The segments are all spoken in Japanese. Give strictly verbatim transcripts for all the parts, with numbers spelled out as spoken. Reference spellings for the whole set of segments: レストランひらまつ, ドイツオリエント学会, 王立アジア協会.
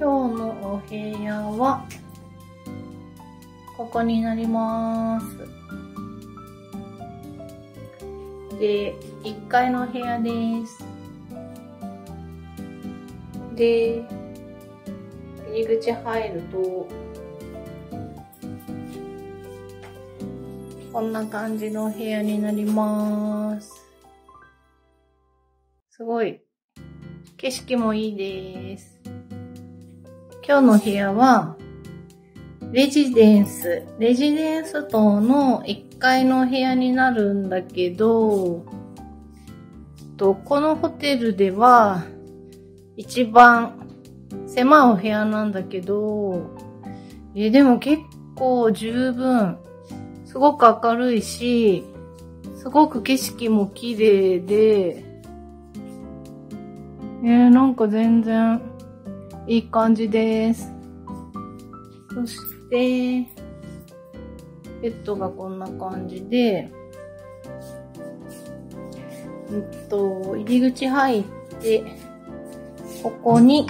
今日のお部屋はここになります。で、いっかいのお部屋です。で、入り口入るとこんな感じのお部屋になります。すごい景色もいいです。今日の部屋はレジデンスレジデンス棟のいっかいのお部屋になるんだけど、とこのホテルでは一番狭いお部屋なんだけど、えでも結構十分すごく明るいし、すごく景色も綺麗で、えー、なんか全然いい感じです。そして、ベッドがこんな感じで、えっと、入り口入って、ここに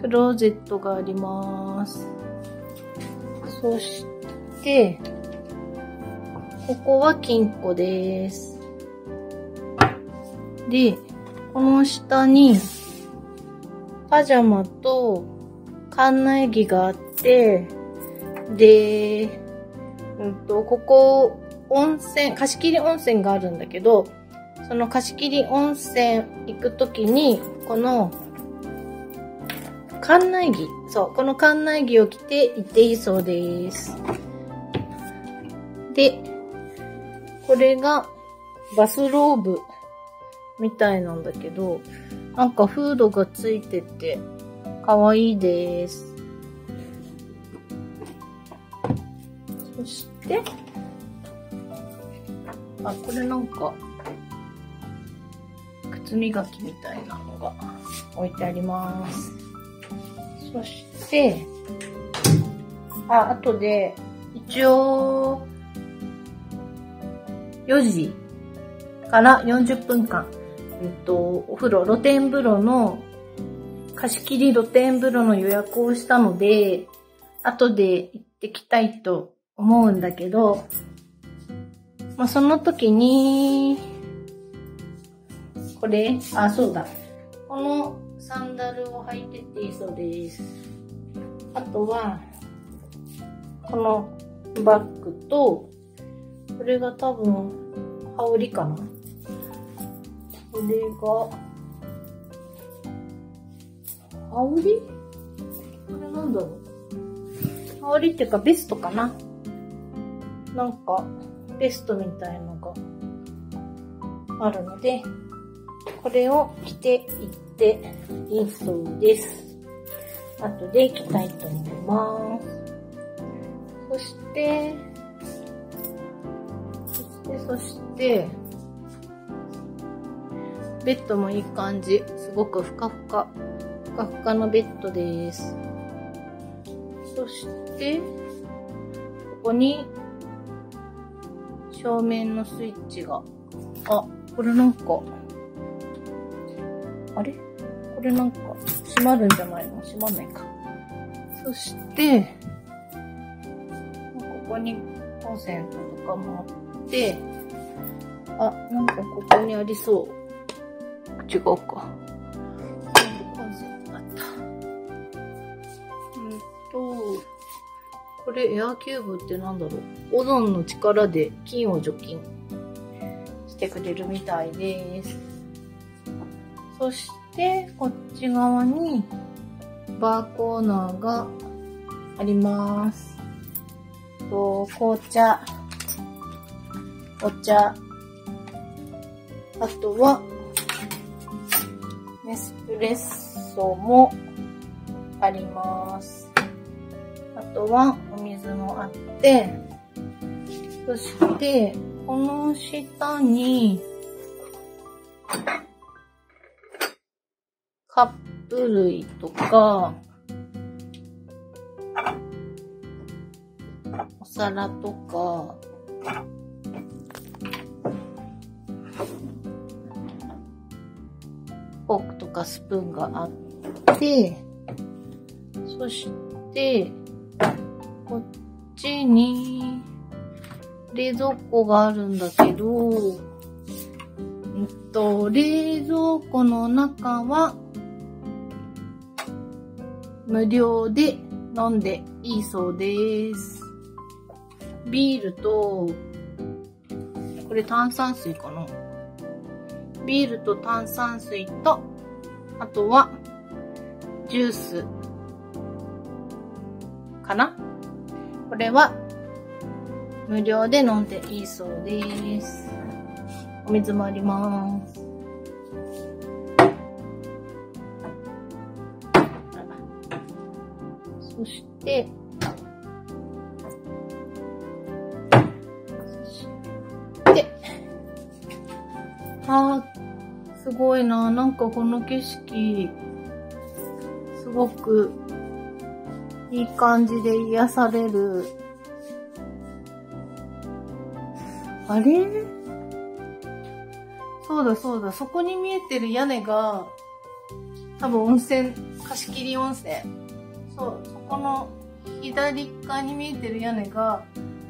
クローゼットがあります。そして、で、ここは金庫です。で、この下にパジャマと館内着があって、で、うんと、ここ温泉、貸し切り温泉があるんだけど、その貸し切り温泉行くときに、この館内着、そう、この館内着を着て行っていいそうです。で、これがバスローブみたいなんだけど、なんかフードがついててかわいいです。そして、あ、これなんか靴磨きみたいなのが置いてあります。そして、あ、あとで一応、よじからよんじゅっぷんかん、えっと、お風呂、露天風呂の、貸し切り露天風呂の予約をしたので、後で行ってきたいと思うんだけど、まあ、その時に、これ、あ、そうだ。このサンダルを履いてっていいそうです。あとは、このバッグと、これが多分、羽織かな。これが、羽織？これなんだろう。羽織っていうかベストかな。なんか、ベストみたいのがあるので、これを着ていっていいそうです。後で着たいと思います。そして、で、そして、ベッドもいい感じ。すごくふかふか、ふかふかのベッドです。そして、ここに、正面のスイッチが。あ、これなんか、あれ？これなんか、閉まるんじゃないの？閉まんないか。そして、ここにコンセントとかもあって、で、あ、なんかここにありそう。違うか。なんかコンセントがあった。うんと、これエアキューブってなんだろう。オゾンの力で菌を除菌してくれるみたいです。そして、こっち側にバーコーナーがあります。と、紅茶。お茶。あとは、ネスプレッソもあります。あとは、お水もあって、そして、この下に、カップ類とか、お皿とか、フォークとかスプーンがあって、そしてこっちに冷蔵庫があるんだけど、えっと冷蔵庫の中は無料で飲んでいいそうです。ビールと、これ炭酸水かな？ビールと炭酸水と、あとはジュースかな？これは無料で飲んでいいそうです。お水もあります。そして、そして、あー、すごいな。なんかこの景色、すごくいい感じで癒される。あれ？そうだそうだ、そこに見えてる屋根が、多分温泉、貸し切り温泉。そう。この左側に見えてる屋根が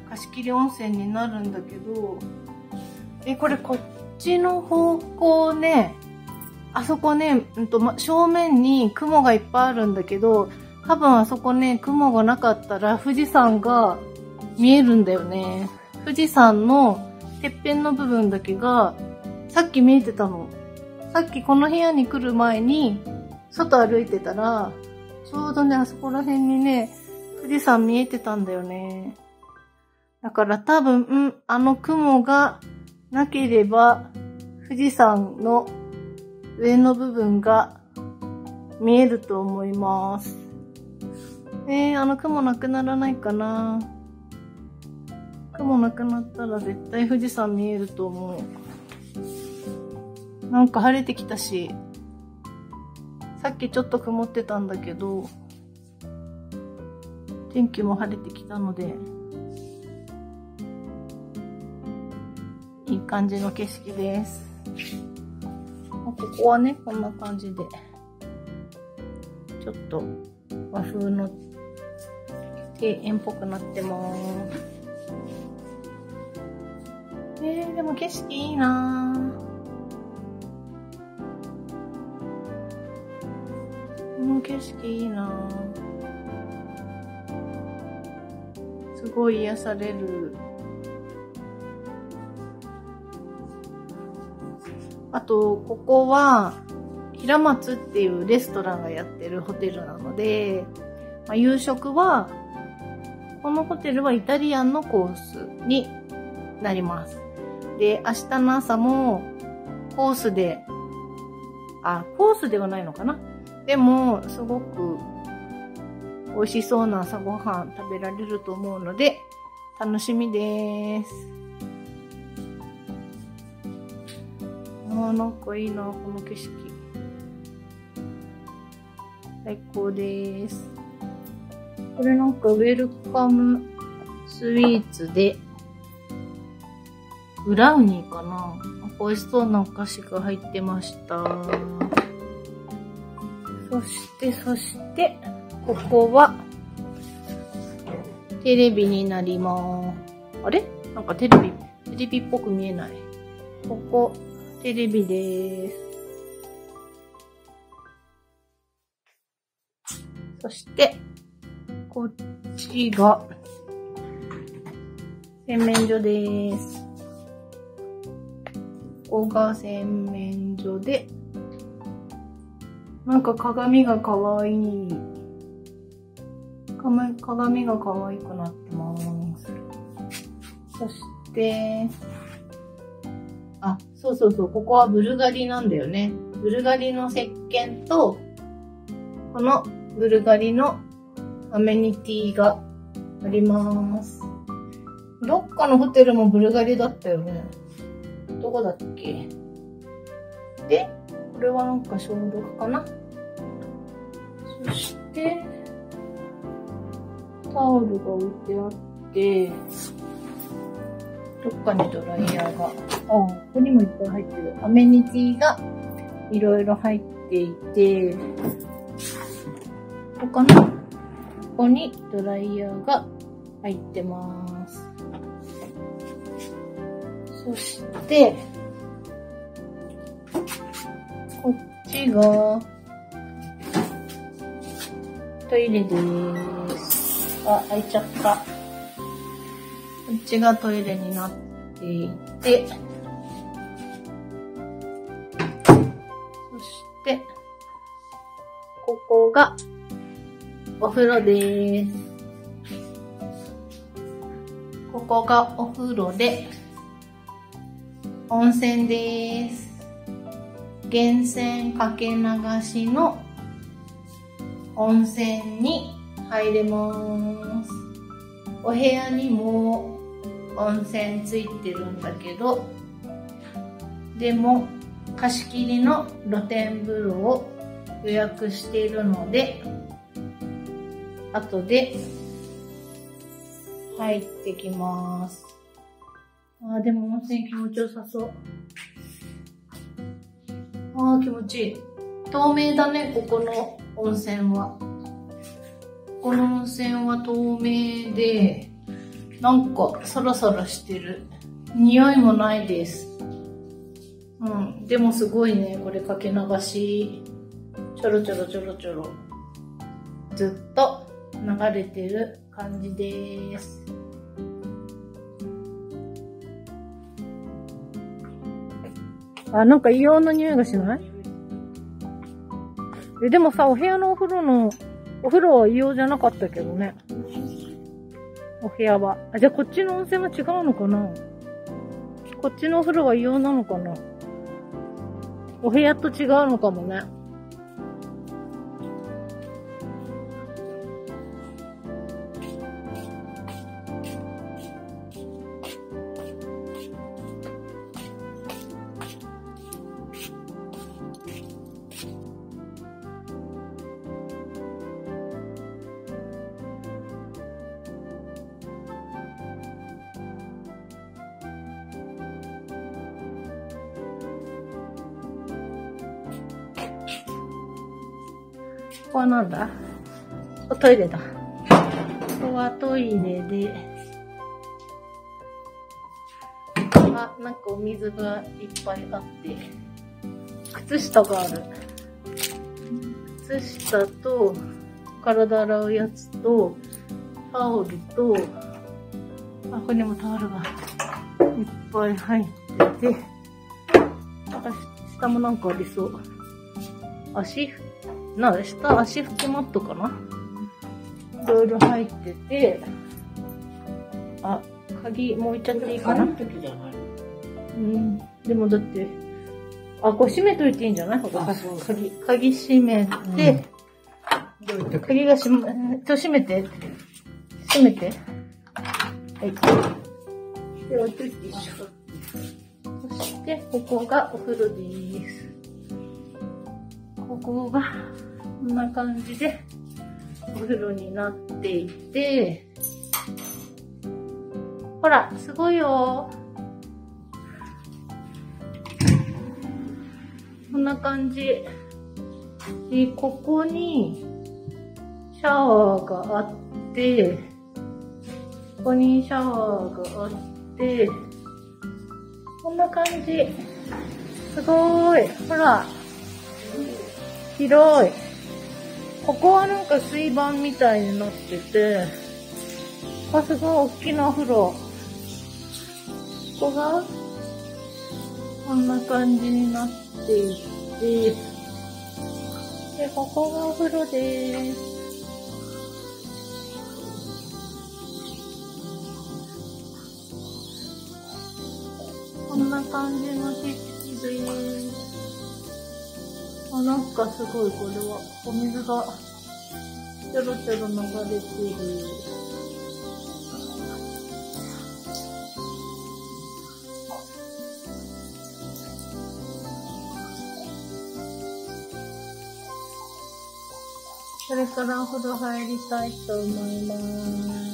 貸切温泉になるんだけど、え、これこっちの方向ね、あそこね、うんと、ま、正面に雲がいっぱいあるんだけど、多分あそこね、雲がなかったら富士山が見えるんだよね。富士山のてっぺんの部分だけが、さっき見えてたの。さっきこの部屋に来る前に、外歩いてたら、ちょうどね、あそこら辺にね、富士山見えてたんだよね。だから多分、うん、あの雲がなければ、富士山の上の部分が見えると思います。ねえ、あの雲なくならないかな。雲なくなったら絶対富士山見えると思う。なんか晴れてきたし、さっきちょっと曇ってたんだけど、天気も晴れてきたので、いい感じの景色です。ここはね、こんな感じで、ちょっと和風の庭園っぽくなってます。えー、でも景色いいなぁ。この景色いいなぁ。すごい癒される。あと、ここは、平松っていうレストランがやってるホテルなので、まあ、夕食は、このホテルはイタリアンのコースになります。で、明日の朝も、コースで、あ、コースではないのかな？でも、すごく美味しそうな朝ごはん食べられると思うので、楽しみです。ああ、なんかいいな、この景色。最高です。これなんかウェルカムスイーツで、ブラウニーかな？美味しそうなお菓子が入ってました。そして、そして、ここは、テレビになりまーす。あれ？なんかテレビ、テレビっぽく見えない。ここ、テレビでーす。そして、こっちが、洗面所でーす。ここが洗面所で、なんか鏡がかわいい。鏡がかわいくなってます。そして、あ、そうそうそう、ここはブルガリなんだよね。ブルガリの石鹸と、このブルガリのアメニティがあります。どっかのホテルもブルガリだったよね。どこだっけ？で、これはなんか消毒かな。そして、タオルが置いてあって、どっかにドライヤーが、あ、ここにもいっぱい入ってる。アメニティがいろいろ入っていて、ここかな？こにドライヤーが入ってます。そして、こっちがトイレです。あ、開いちゃった。こっちがトイレになっていて、そして、ここがお風呂です。ここがお風呂で、温泉です。源泉かけ流しの温泉に入れます。お部屋にも温泉ついてるんだけど、でも貸し切りの露天風呂を予約しているので、後で入ってきます。あー、でも温泉気持ちよさそう。あー、気持ちいい。透明だね、ここの温泉は。この温泉は透明で、なんかサラサラしてる。匂いもないです。うん、でもすごいね、これかけ流し。ちょろちょろちょろちょろ。ずっと流れてる感じです。あ、なんか硫黄の匂いがしない？え、でもさ、お部屋のお風呂の、お風呂は硫黄じゃなかったけどね。お部屋は。あ、じゃあこっちの温泉は違うのかな？こっちのお風呂は硫黄なのかな？お部屋と違うのかもね。ここはなんだ？トイレだ。ここはトイレで、あ、なんかお水がいっぱいあって、靴下がある。靴下と、体洗うやつと、タオルと、あ、ここにもタオルがいっぱい入ってて、下もなんかありそう。足拭き。な、下足拭きマットかないろいろ入ってて、あ、鍵もう置いちゃっていいかな？うん、でもだって、あ、こう閉めといていいんじゃない？ここ鍵、鍵閉めて、うん、鍵が閉め、ちょ、閉めて。閉めて。はい。で、置いといていいでしょ。そして、ここがお風呂です。ここが、こんな感じで、お風呂になっていて、ほら、すごいよ。こんな感じ。で、ここに、シャワーがあって、ここにシャワーがあって、こんな感じ。すごーい。ほら。広い。ここはなんか水盤みたいになってて、ここすごい大きなお風呂。ここが、こんな感じになっていて、で、ここがお風呂です。こんな感じの景色です。あ、なんかすごい、これは、お水が、ちょろちょろ流れている。これからお風呂入りたいと思います。